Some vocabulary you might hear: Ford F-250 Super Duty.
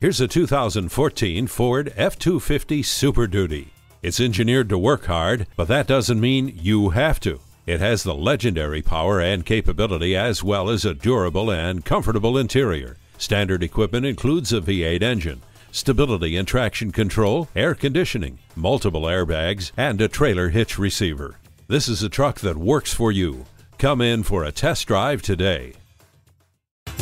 Here's a 2014 Ford F-250 Super Duty. It's engineered to work hard, but that doesn't mean you have to. It has the legendary power and capability as well as a durable and comfortable interior. Standard equipment includes a V8 engine, stability and traction control, air conditioning, multiple airbags, and a trailer hitch receiver. This is a truck that works for you. Come in for a test drive today.